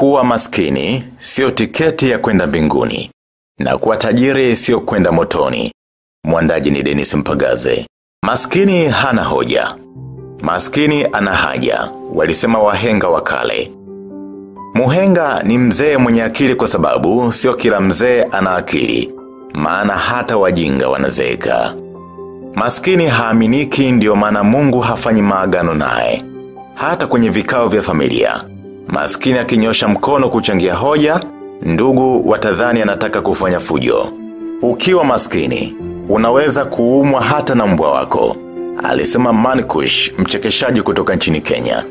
Kuwa maskini sio tiketi ya kwenda mbinguni, na kuwa tajiri sio kwenda motoni. Mwandaji ni Denis Mpagaze. Maskini hana hoja, maskini ana haja, walisema wahenga wakale. Muhenga ni mzee mwenye akili, kwa sababu sio kila mzee ana akili, maana hata wajinga wanazeeka. Maskini haaminiki, ndio maana Mungu hafanyi maagano naye. Hata kwenye vikao vya familia, maskini akinyosha mkono kuchangia hoja, ndugu watadhani anataka kufanya fujo. Ukiwa maskini, unaweza kuumwa hata na mbwa wako, alisema Man Kush, mchekeshaji kutoka nchini Kenya.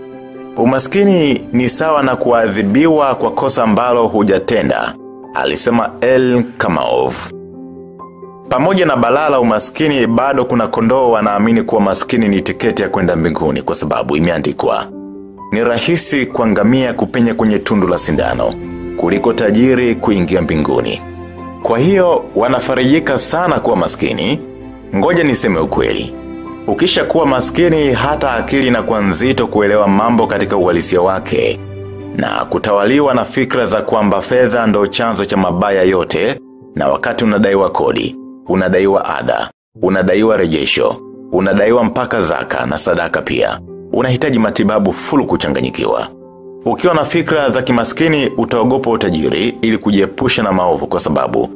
Umaskini ni sawa na kuadhibiwa kwa kosa ambalo hujatenda, alisema El Kamauv. Pamoja na balaa la umaskini, bado kuna kondoo wanaamini kuwa maskini ni tiketi ya kwenda mbinguni, kwa sababu imeandikwa. Ni rahisi kwa ngamia kupenya kwenye tundu la sindano kuliko tajiri kuingia mbinguni. Kwa hiyo wanafarijika sana kuwa maskini. Ngoja niseme ukweli. Ukisha kuwa maskini, hata akili inakuwa nzito kuelewa mambo katika uhalisia wake, na kutawaliwa na fikra za kwamba fedha ndio chanzo cha mabaya yote. Na wakati unadaiwa kodi, unadaiwa ada, unadaiwa rejesho, unadaiwa mpaka zaka na sadaka pia, unahitaji matibabu fulu kuchanganyikiwa. Ukiwa na fikra za kimaskini, utaogopa utajiri ili kujiepusha na maovu, kwa sababu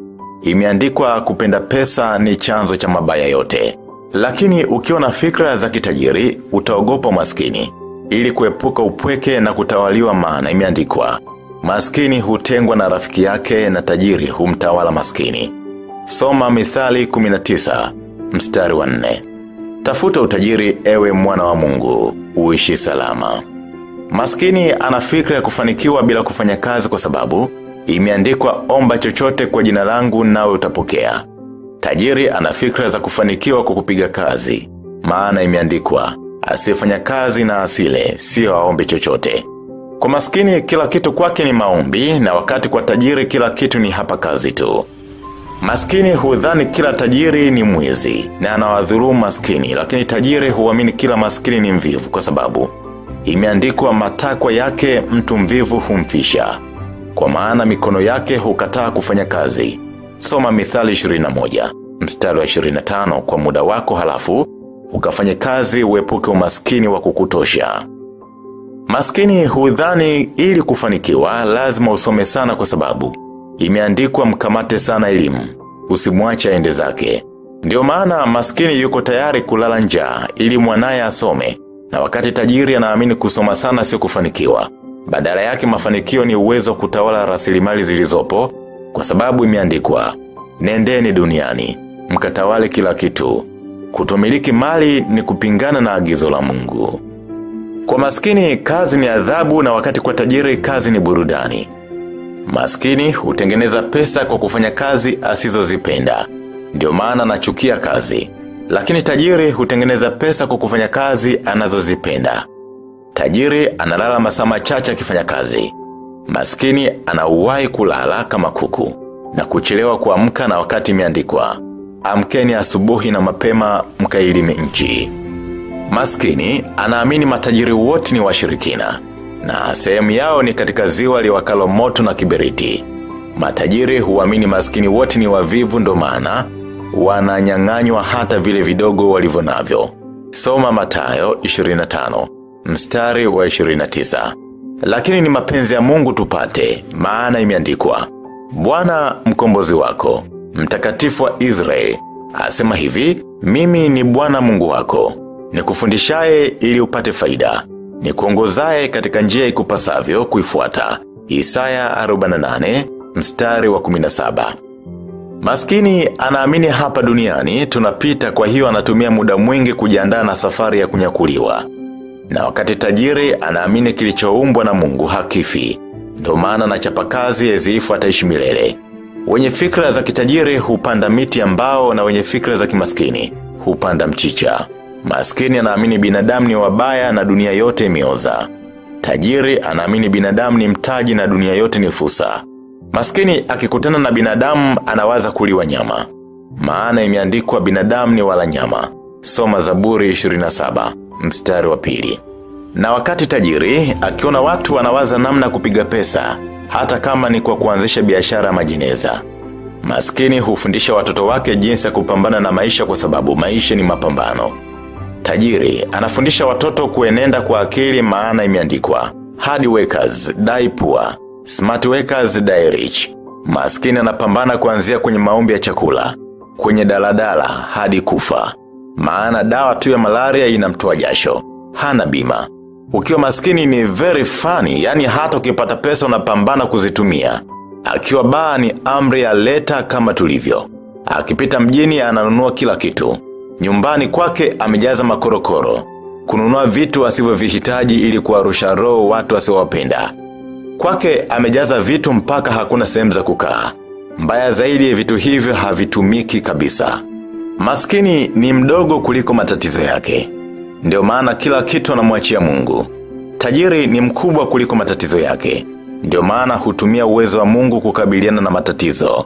imeandikwa kupenda pesa ni chanzo cha mabaya yote. Lakini ukiwa na fikra za kitajiri, utaogopa maskini ili kuepuka upweke na kutawaliwa, maana imeandikwa maskini hutengwa na rafiki yake na tajiri humtawala maskini. Soma Mithali 19:4. Tafuta utajiri, ewe mwana wa Mungu, uishi salama. Maskini ana fikra ya kufanikiwa bila kufanya kazi, kwa sababu imeandikwa omba chochote kwa jina langu nawe utapokea. Tajiri ana fikra za kufanikiwa kwa kupiga kazi, maana imeandikwa asiyefanya kazi na asile sio aombe chochote. Kwa maskini kila kitu kwake ni maombi, na wakati kwa tajiri kila kitu ni hapa kazi tu. Maskini hudhani kila tajiri ni mwizi na anawadhulumu maskini, lakini tajiri huamini kila maskini ni mvivu, kwa sababu imeandikwa matakwa yake mtu mvivu humfisha, kwa maana mikono yake hukataa kufanya kazi. Soma Mithali 21:25 kwa muda wako, halafu ukafanye kazi, uepuke umaskini wa kukutosha. Maskini hudhani ili kufanikiwa lazima usome sana, kwa sababu imeandikwa mkamate sana elimu, usimwache aende zake. Ndio maana maskini yuko tayari kulala njaa ili mwanaye asome, na wakati tajiri anaamini kusoma sana sio kufanikiwa. Badala yake mafanikio ni uwezo kutawala rasilimali zilizopo, kwa sababu imeandikwa nendeni duniani mkatawale kila kitu. Kutomiliki mali ni kupingana na agizo la Mungu. Kwa maskini kazi ni adhabu, na wakati kwa tajiri kazi ni burudani. Maskini hutengeneza pesa kwa kufanya kazi asizozipenda, ndio maana anachukia kazi. Lakini tajiri hutengeneza pesa kwa kufanya kazi anazozipenda. Tajiri analala masaa machache akifanya kazi. Maskini anauwahi kulala kama kuku na kuchelewa kuamka, na wakati imeandikwa amkeni asubuhi na mapema mkailime nchi. Maskini anaamini matajiri wote ni washirikina, na sehemu yao ni katika ziwa liwakalo moto na kiberiti. Matajiri huamini maskini wote ni wavivu, ndo maana wananyang'anywa hata vile vidogo walivonavyo. Soma Mathayo 25:29. Lakini ni mapenzi ya Mungu tupate, maana imeandikwa Bwana mkombozi wako, mtakatifu wa Israeli, asema hivi, mimi ni Bwana Mungu wako, nikufundishaye ili upate faida, nikuongozaye katika njia ikupasavyo kuifuata. Isaya 48:17. Maskini anaamini hapa duniani tunapita, kwa hiyo anatumia muda mwingi kujiandaa na safari ya kunyakuliwa. Na wakati tajiri anaamini kilichoumbwa na Mungu hakifi, ndio maana anachapa kazi yezifu ataishi milele. Wenye fikra za kitajiri hupanda miti ya mbao, na wenye fikra za kimaskini hupanda mchicha. Maskini anaamini binadamu ni wabaya na dunia yote mioza. Tajiri anaamini binadamu ni mtaji na dunia yote ni fursa. Maskini akikutana na binadamu anawaza kuliwa nyama, maana imeandikwa binadamu ni wala nyama. Soma Zaburi 27:2. Na wakati tajiri akiona watu wanawaza namna kupiga pesa, hata kama ni kwa kuanzisha biashara majineza, maskini hufundisha watoto wake jinsi ya kupambana na maisha, kwa sababu maisha ni mapambano. Tajiri anafundisha watoto kuenenda kwa akili, maana imeandikwa hard workers die poor, smart workers die rich. Maskini anapambana kuanzia kwenye maombi ya chakula, kwenye daladala hadi kufa, maana dawa tu ya malaria inamtoa jasho, hana bima. Ukiwa maskini ni very funny, yani hata ukipata pesa unapambana kuzitumia. Akiwa baa ni amri ya leta kama tulivyo. Akipita mjini ananunua kila kitu. Nyumbani kwake amejaza makorokoro, kununua vitu asivyovihitaji ili kuarusha roho watu asiowapenda. Kwake amejaza vitu mpaka hakuna sehemu za kukaa. Mbaya zaidi, vitu hivyo havitumiki kabisa. Maskini ni mdogo kuliko matatizo yake, ndio maana kila kitu anamwachia Mungu. Tajiri ni mkubwa kuliko matatizo yake, ndio maana hutumia uwezo wa Mungu kukabiliana na matatizo.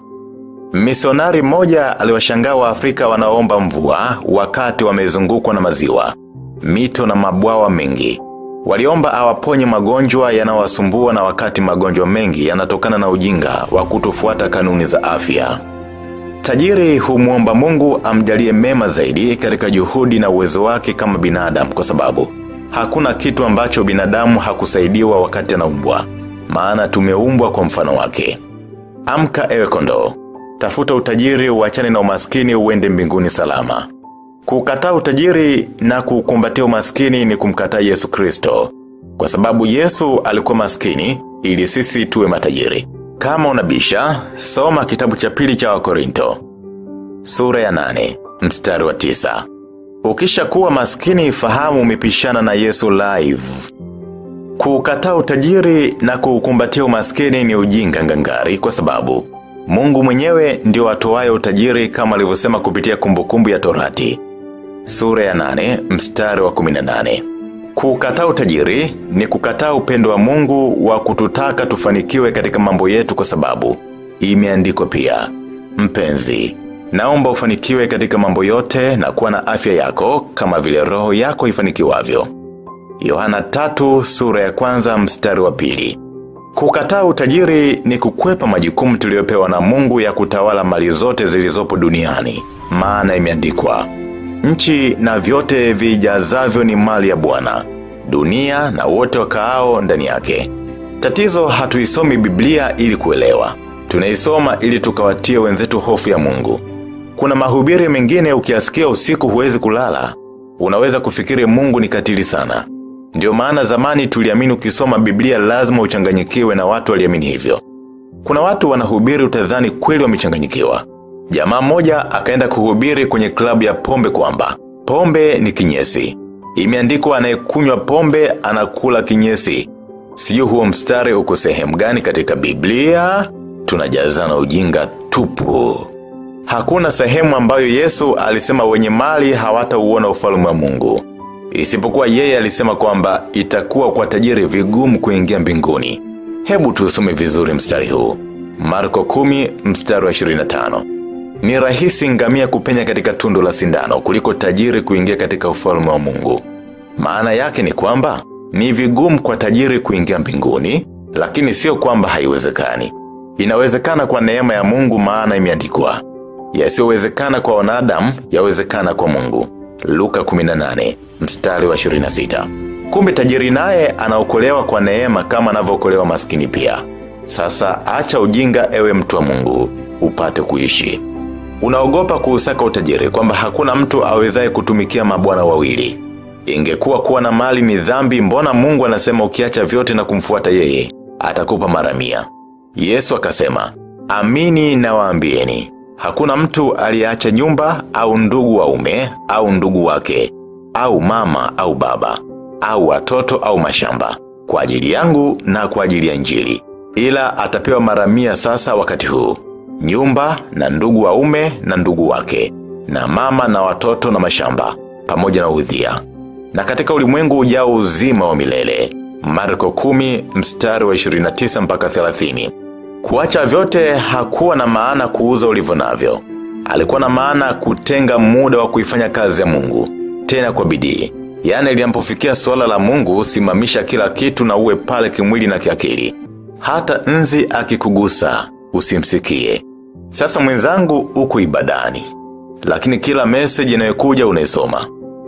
Misionari mmoja aliwashangaa Waafrika wanaoomba mvua wakati wamezungukwa na maziwa, mito na mabwawa mengi. Waliomba awaponye magonjwa yanayowasumbua, na wakati magonjwa mengi yanatokana na ujinga wa kutofuata kanuni za afya. Tajiri humuomba Mungu amjalie mema zaidi katika juhudi na uwezo wake kama binadamu, kwa sababu hakuna kitu ambacho binadamu hakusaidiwa wakati anaumbwa, maana tumeumbwa kwa mfano wake. Amka ewe kondoo, tafuta utajiri, uachane na umaskini, uende mbinguni salama. Kukataa utajiri na kukumbatia umaskini ni kumkataa Yesu Kristo, kwa sababu Yesu alikuwa maskini ili sisi tuwe matajiri. Kama unabisha, soma kitabu cha pili cha Wakorinto, sura ya 8, mstari wa 9. Ukisha kuwa maskini, fahamu umepishana na Yesu live. Kukataa utajiri na kukumbatia umaskini ni ujinga ngangari, kwa sababu Mungu mwenyewe ndio atoaye utajiri, kama alivyosema kupitia Kumbukumbu ya Torati, sura ya 8, mstari wa 18. Kukataa utajiri ni kukataa upendo wa Mungu wa kututaka tufanikiwe katika mambo yetu, kwa sababu imeandikwa pia, mpenzi, naomba ufanikiwe katika mambo yote na kuwa na afya yako kama vile roho yako ifanikiwavyo, Yohana 3, sura ya 1, mstari wa 2. Kukataa utajiri ni kukwepa majukumu tuliyopewa na Mungu ya kutawala mali zote zilizopo duniani, maana imeandikwa, nchi na vyote vijazavyo ni mali ya Bwana, dunia na wote wakaao ndani yake. Tatizo, hatuisomi Biblia ili kuelewa, tunaisoma ili tukawatie wenzetu hofu ya Mungu. Kuna mahubiri mengine ukiasikia usiku huwezi kulala, unaweza kufikiri Mungu ni katili sana. Ndio maana zamani tuliamini ukisoma Biblia lazima uchanganyikiwe, na watu waliamini hivyo. Kuna watu wanahubiri utadhani kweli wamechanganyikiwa. Jamaa mmoja akaenda kuhubiri kwenye klabu ya pombe kwamba pombe ni kinyesi. Imeandikwa anayekunywa pombe anakula kinyesi. Sijui huo mstari uko sehemu gani katika Biblia. Tunajazana ujinga tupu. Hakuna sehemu ambayo Yesu alisema wenye mali hawatauona ufalme wa Mungu, isipokuwa yeye alisema kwamba itakuwa kwa tajiri vigumu kuingia mbinguni. Hebu tusome vizuri mstari huu. Marko 10, mstari wa 25. Ni rahisi ngamia kupenya katika tundu la sindano kuliko tajiri kuingia katika ufalme wa Mungu. Maana yake ni kwamba ni vigumu kwa tajiri kuingia mbinguni, lakini sio kwamba haiwezekani. Inawezekana kwa neema ya Mungu, maana imeandikwa, yasiyowezekana kwa wanadamu yawezekana kwa Mungu, Luka 18, mstari wa 26. Kumbe tajiri naye anaokolewa kwa neema kama anavyookolewa maskini pia. Sasa acha ujinga ewe mtu wa Mungu, upate kuishi. Unaogopa kuusaka utajiri, kwamba hakuna mtu awezaye kutumikia mabwana wawili. Ingekuwa kuwa na mali ni dhambi, mbona Mungu anasema ukiacha vyote na kumfuata yeye atakupa mara 100? Yesu akasema, amini nawaambieni, hakuna mtu aliyeacha nyumba au ndugu waume au ndugu wake au mama au baba au watoto au mashamba kwa ajili yangu na kwa ajili ya Injili, ila atapewa mara 100 sasa wakati huu, nyumba na ndugu waume na ndugu wake na mama na watoto na mashamba pamoja na udhia, na katika ulimwengu ujao uzima wa milele. Marko 10, mstari wa 29 mpaka 30. Kuacha vyote hakuwa na maana kuuza ulivyo navyo. Alikuwa na maana kutenga muda wa kuifanya kazi ya Mungu, tena kwa bidii, Yaani liampofikia swala la Mungu, usimamisha kila kitu na uwe pale kimwili na kiakili. Hata nzi akikugusa, usimsikie. Sasa mwenzangu uko ibadani, lakini kila message inayokuja unaisoma.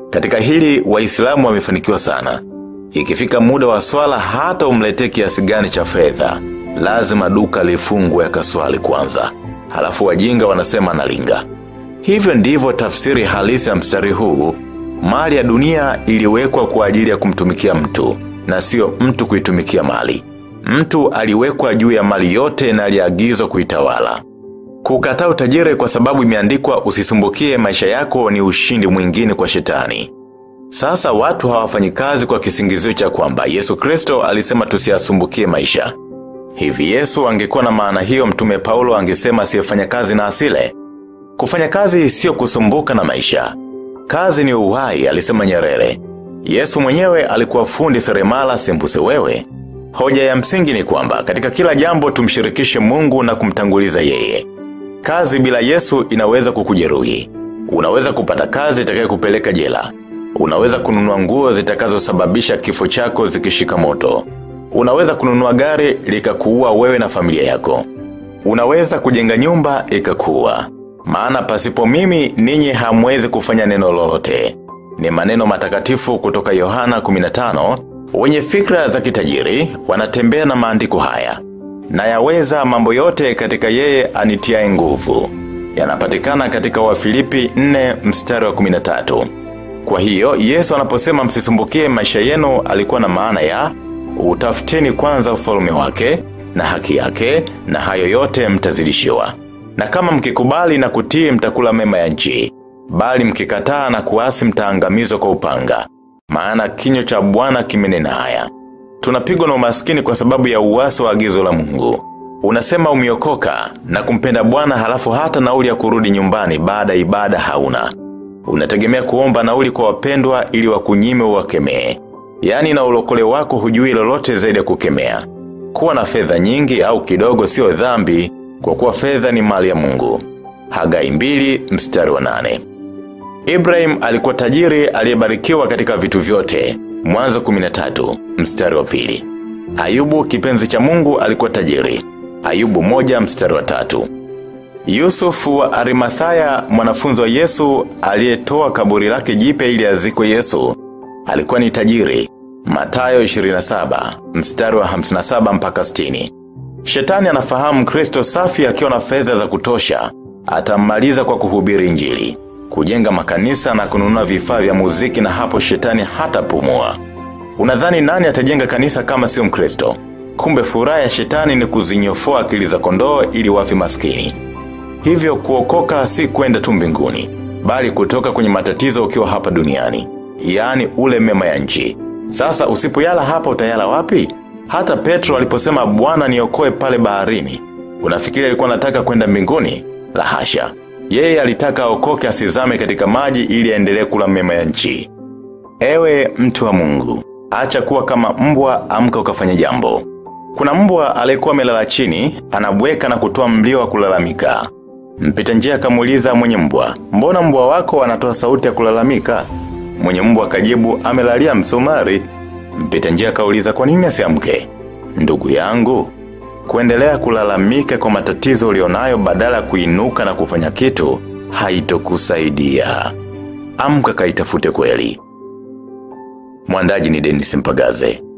Katika hili Waislamu wamefanikiwa sana. Ikifika muda wa swala, hata umletee kiasi gani cha fedha, lazima duka lifungwe akaswali kwanza. Halafu wajinga wanasema analinga. Hivyo ndivyo tafsiri halisi ya mstari huu. Mali ya dunia iliwekwa kwa ajili ya kumtumikia mtu, na sio mtu kuitumikia mali. Mtu aliwekwa juu ya mali yote na aliagizwa kuitawala. Kukataa utajiri kwa sababu imeandikwa usisumbukie maisha yako ni ushindi mwingine kwa shetani. Sasa watu hawafanyi kazi kwa kisingizio cha kwamba Yesu Kristo alisema tusiasumbukie maisha. Hivi Yesu angekuwa na maana hiyo, Mtume Paulo angesema asiyefanya kazi na asile. Kufanya kazi sio kusumbuka na maisha. Kazi ni uhai, alisema Nyerere. Yesu mwenyewe alikuwa fundi seremala, sembuse wewe. Hoja ya msingi ni kwamba katika kila jambo tumshirikishe Mungu na kumtanguliza yeye. Kazi bila Yesu inaweza kukujeruhi. Unaweza kupata kazi itakayokupeleka jela. Unaweza kununua nguo zitakazosababisha kifo chako zikishika moto. Unaweza kununua gari likakuua wewe na familia yako. Unaweza kujenga nyumba ikakuua. Maana pasipo mimi ninyi hamwezi kufanya neno lolote. Ni maneno matakatifu kutoka Yohana 15. Wenye fikra za kitajiri wanatembea na maandiko haya. Na yaweza mambo yote katika yeye anitia nguvu. Yanapatikana katika Wafilipi 4 mstari wa 13. Kwa hiyo Yesu anaposema msisumbukie maisha yenu, alikuwa na maana ya utafuteni kwanza ufalme wake na haki yake, na hayo yote mtazidishiwa. Na kama mkikubali na kutii mtakula mema ya nchi, bali mkikataa na kuasi mtaangamizwa kwa upanga. Maana kinywa cha Bwana kimenena haya. Tunapigwa na umaskini kwa sababu ya uasi wa agizo la Mungu. Unasema umeokoka na kumpenda Bwana, halafu hata nauli ya kurudi nyumbani baada ibada hauna. Unategemea kuomba nauli kwa wapendwa ili wakunyime uwakemee. Yaani na ulokole wako hujui lolote zaidi ya kukemea. Kuwa na fedha nyingi au kidogo sio dhambi, kwa kuwa fedha ni mali ya Mungu. Hagai 2 mstari wa 8. Ibrahim alikuwa tajiri aliyebarikiwa katika vitu vyote. Mwanzo 13 mstari wa 2. Ayubu kipenzi cha Mungu alikuwa tajiri. Ayubu 1 mstari wa 3. Yusufu wa Arimathaya, mwanafunzi wa Yesu aliyetoa kaburi lake jipe ili azikwe Yesu, alikuwa ni tajiri. Mathayo 27 mstari wa 57 mpaka 60. Shetani anafahamu Kristo safi akiwa na fedha za kutosha atamaliza kwa kuhubiri Injili, kujenga makanisa na kununua vifaa vya muziki, na hapo shetani hatapumua. Unadhani nani atajenga kanisa kama sio Mkristo? Kumbe furaha ya shetani ni kuzinyofoa akili za kondoo ili wafi maskini. Hivyo kuokoka si kwenda tu mbinguni, bali kutoka kwenye matatizo ukiwa hapa duniani. Yaani ule mema ya nchi. Sasa usipoyala hapa utayala wapi? Hata Petro aliposema Bwana niokoe pale baharini, unafikiri alikuwa anataka kwenda mbinguni? La hasha. Yeye alitaka okoke asizame katika maji ili aendelee kula mema ya nchi. Ewe mtu wa Mungu, acha kuwa kama mbwa, amka ukafanya jambo. Kuna mbwa aliyekuwa amelala chini, anabweka na kutoa mlio wa kulalamika. Mpita njia akamuuliza mwenye mbwa, "Mbona mbwa wako anatoa sauti ya kulalamika?" Mwenye mbwa akajibu, "Amelalia msumari." Mpita njia akauliza, "Kwa nini asiamke?" "Ndugu yangu, kuendelea kulalamika kwa matatizo ulionayo badala kuinuka na kufanya kitu haitokusaidia. Amka kaitafute kweli." Mwandaji ni Denis Mpagaze.